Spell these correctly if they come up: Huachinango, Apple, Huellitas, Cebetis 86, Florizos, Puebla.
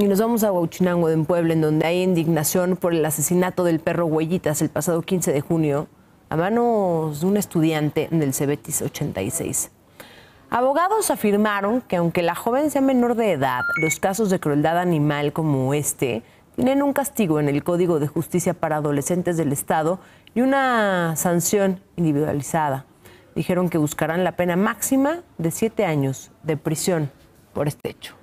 Y nos vamos a Huachinango, en Puebla, en donde hay indignación por el asesinato del perro Huellitas el pasado 15 de junio a manos de un estudiante del Cebetis 86. Abogados afirmaron que aunque la joven sea menor de edad, los casos de crueldad animal como este tienen un castigo en el Código de Justicia para Adolescentes del Estado y una sanción individualizada. Dijeron que buscarán la pena máxima de 7 años de prisión por este hecho.